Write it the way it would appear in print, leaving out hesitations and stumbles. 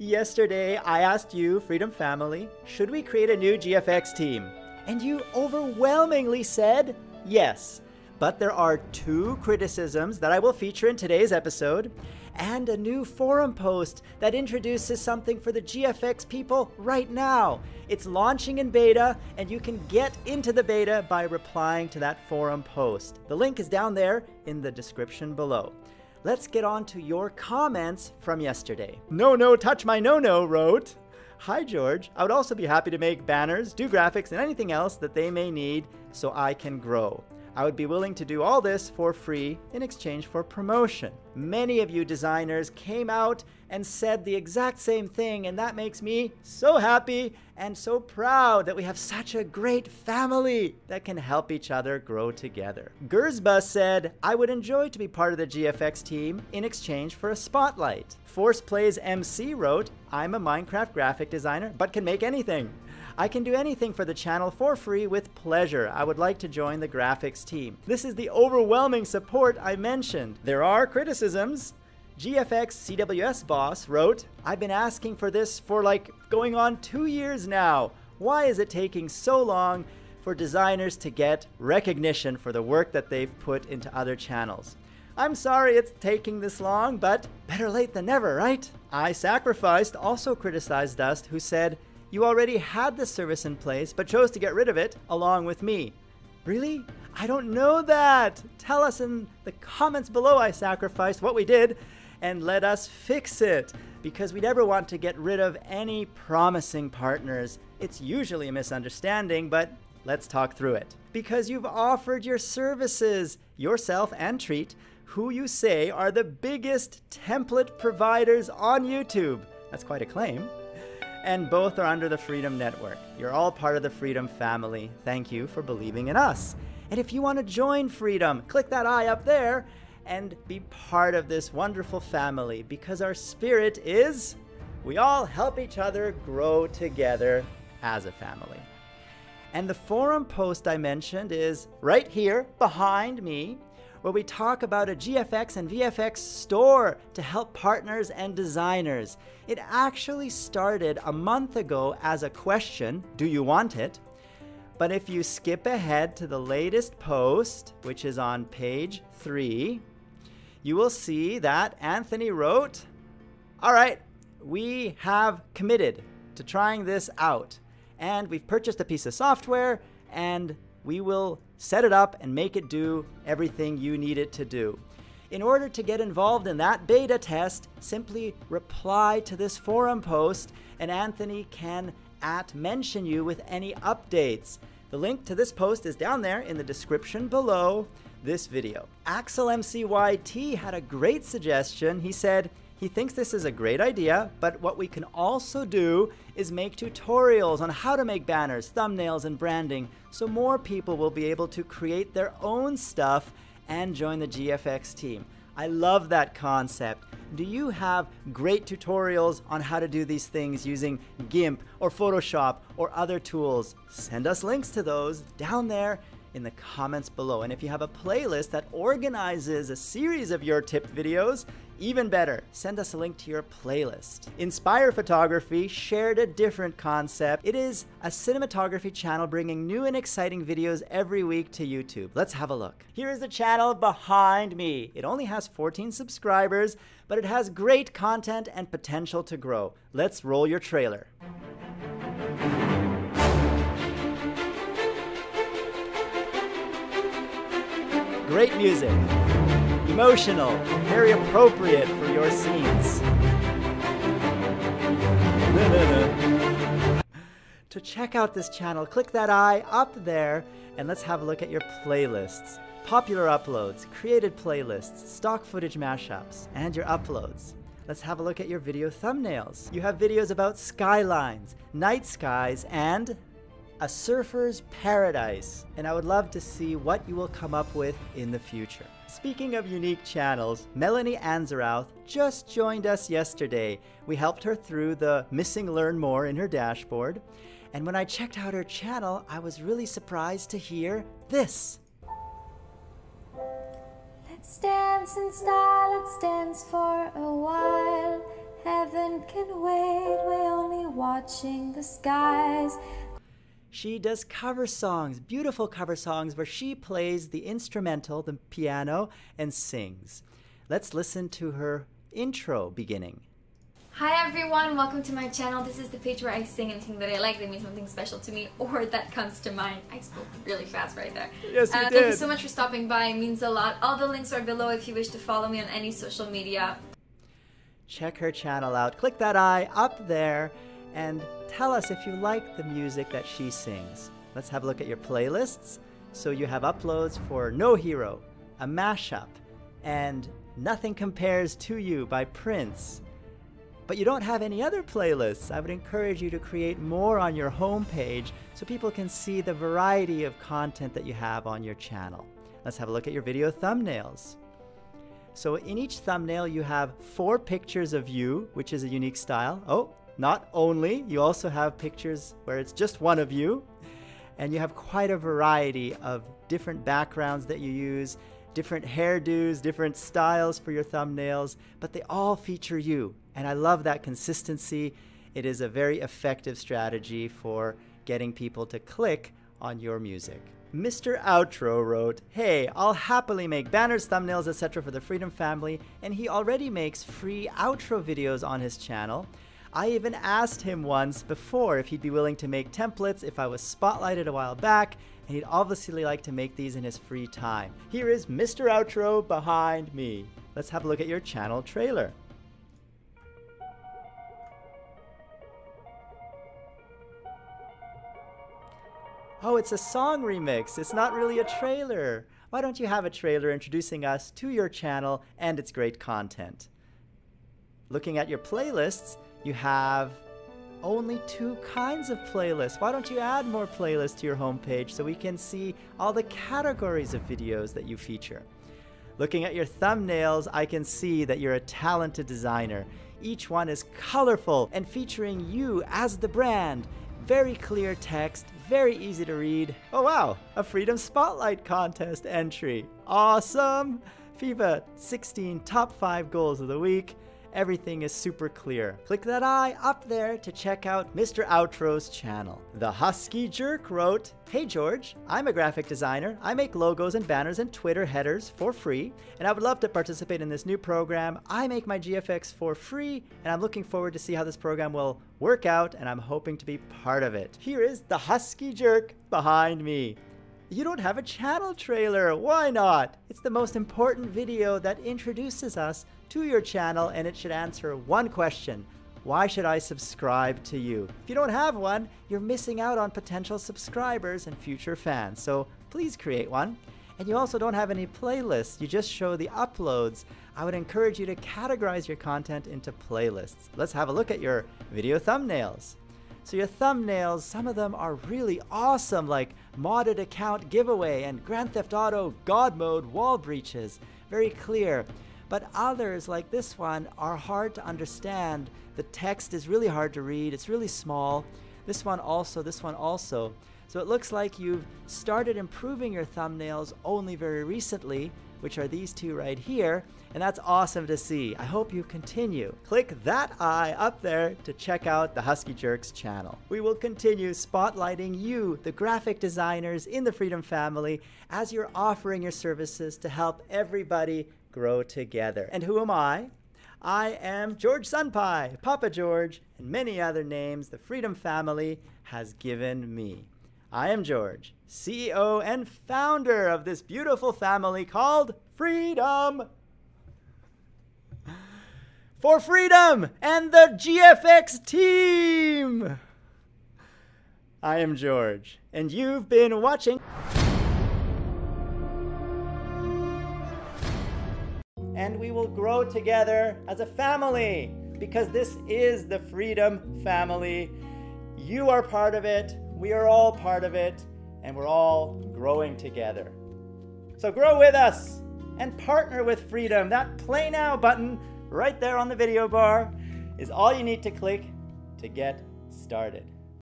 Yesterday, I asked you, Freedom Family, should we create a new GFX team? And you overwhelmingly said yes. But there are two criticisms that I will feature in today's episode, and a new forum post that introduces something for the GFX people right now. It's launching in beta, and you can get into the beta by replying to that forum post. The link is down there in the description below. Let's get on to your comments from yesterday. No, touch my no-no wrote, "Hi George, I would also be happy to make banners, do graphics, and anything else that they may need so I can grow. I would be willing to do all this for free in exchange for promotion." Many of you designers came out and said the exact same thing, and that makes me so happy and so proud that we have such a great family that can help each other grow together. Gerzba said, "I would enjoy to be part of the GFX team in exchange for a spotlight." Force Plays MC wrote, "I'm a Minecraft graphic designer, but can make anything. I can do anything for the channel for free with pleasure. I would like to join the graphics team." This is the overwhelming support I mentioned. There are criticisms. GFX CWS Boss wrote, "I've been asking for this for like going on 2 years now. Why is it taking so long for designers to get recognition for the work that they've put into other channels? I'm sorry it's taking this long, but better late than never, right?" I Sacrificed also criticized us, who said, "You already had the service in place, but chose to get rid of it along with me." Really? I don't know that. Tell us in the comments below, I Sacrificed, what we did, and let us fix it, because we never want to get rid of any promising partners. It's usually a misunderstanding, but let's talk through it. Because you've offered your services, yourself and Treat, who you say are the biggest template providers on YouTube. That's quite a claim. And both are under the Freedom Network. You're all part of the Freedom family. Thank you for believing in us. And if you want to join Freedom, click that eye up there and be part of this wonderful family, because our spirit is, we all help each other grow together as a family. And the forum post I mentioned is right here behind me, where we talk about a GFX and VFX store to help partners and designers. It actually started a month ago as a question, do you want it? But if you skip ahead to the latest post, which is on page 3, you will see that Anthony wrote, "All right, we have committed to trying this out, and we've purchased a piece of software, and we will set it up and make it do everything you need it to do." In order to get involved in that beta test, simply reply to this forum post, and Anthony can mention you with any updates. The link to this post is down there in the description below this video. Axel MCYT had a great suggestion. He said he thinks this is a great idea, but what we can also do is make tutorials on how to make banners, thumbnails, and branding, so more people will be able to create their own stuff and join the GFX team. I love that concept. Do you have great tutorials on how to do these things using GIMP or Photoshop or other tools? Send us links to those down there in the comments below. And if you have a playlist that organizes a series of your tip videos, even better, send us a link to your playlist. Inspire Photography shared a different concept. It is a cinematography channel bringing new and exciting videos every week to YouTube. Let's have a look. Here is the channel behind me. It only has 14 subscribers, but it has great content and potential to grow. Let's roll your trailer. Great music. Emotional, very appropriate for your scenes. To check out this channel, click that eye up there, and let's have a look at your playlists. Popular uploads, created playlists, stock footage mashups, and your uploads. Let's have a look at your video thumbnails. You have videos about skylines, night skies, and a surfer's paradise. And I would love to see what you will come up with in the future. Speaking of unique channels, Melanie Anzerouth just joined us yesterday. We helped her through the missing learn more in her dashboard. And when I checked out her channel, I was really surprised to hear this. "Let's dance in style, let's dance for a while. Heaven can wait, we're only watching the skies. She does cover songs, beautiful cover songs, where she plays the instrumental, the piano, and sings. Let's listen to her intro beginning. Hi everyone, welcome to my channel. This is the page where I sing anything that I like, that means something special to me or that comes to mind. I spoke really fast right there. Yes, you did. Thank you so much for stopping by, it means a lot. All the links are below if you wish to follow me on any social media. Check her channel out. Click that eye up there and tell us if you like the music that she sings. Let's have a look at your playlists. So you have uploads for No Hero, A Mashup, and Nothing Compares to You by Prince. But you don't have any other playlists. I would encourage you to create more on your homepage so people can see the variety of content that you have on your channel. Let's have a look at your video thumbnails. So in each thumbnail, you have 4 pictures of you, which is a unique style. Oh, not only, you also have pictures where it's just one of you. And you have quite a variety of different backgrounds that you use, different hairdos, different styles for your thumbnails, but they all feature you. And I love that consistency. It is a very effective strategy for getting people to click on your music. Mr. Outro wrote, "Hey, I'll happily make banners, thumbnails, etc. for the Freedom family," and he already makes free outro videos on his channel. I even asked him once before if he'd be willing to make templates if I was spotlighted a while back, and he'd obviously like to make these in his free time. Here is Mr. Outro behind me. Let's have a look at your channel trailer. Oh, it's a song remix. It's not really a trailer. Why don't you have a trailer introducing us to your channel and its great content? Looking at your playlists, you have only 2 kinds of playlists. Why don't you add more playlists to your homepage so we can see all the categories of videos that you feature? Looking at your thumbnails, I can see that you're a talented designer. Each one is colorful and featuring you as the brand. Very clear text, very easy to read. Oh wow, a Freedom Spotlight contest entry. Awesome! FIFA 16 top 5 goals of the week. Everything is super clear. Click that eye up there to check out Mr. Outro's channel. The Husky Jerk wrote, "Hey George, I'm a graphic designer. I make logos and banners and Twitter headers for free, and I would love to participate in this new program. I make my GFX for free, and I'm looking forward to see how this program will work out, and I'm hoping to be part of it." Here is the Husky Jerk behind me. You don't have a channel trailer. Why not? It's the most important video that introduces us to your channel, and it should answer one question. Why should I subscribe to you? If you don't have one, you're missing out on potential subscribers and future fans, so please create one. And you also don't have any playlists, you just show the uploads. I would encourage you to categorize your content into playlists. Let's have a look at your video thumbnails. So your thumbnails, some of them are really awesome, like modded account giveaway and Grand Theft Auto God Mode wall breaches, very clear. But others, like this one, are hard to understand. The text is really hard to read. It's really small. This one also, this one also. So it looks like you've started improving your thumbnails only very recently, which are these 2 right here, and that's awesome to see. I hope you continue. Click that eye up there to check out the Husky Jerk's channel. We will continue spotlighting you, the graphic designers in the Freedom family, as you're offering your services to help everybody grow together. And who am I? I am George Sunpai, Papa George, and many other names the Freedom family has given me. I am George, CEO and founder of this beautiful family called Freedom. For Freedom and the GFX team! I am George, and you've been watching. And we will grow together as a family, because this is the Freedom family. You are part of it, we are all part of it, and we're all growing together. So grow with us and partner with Freedom. That Play Now button right there on the video bar is all you need to click to get started.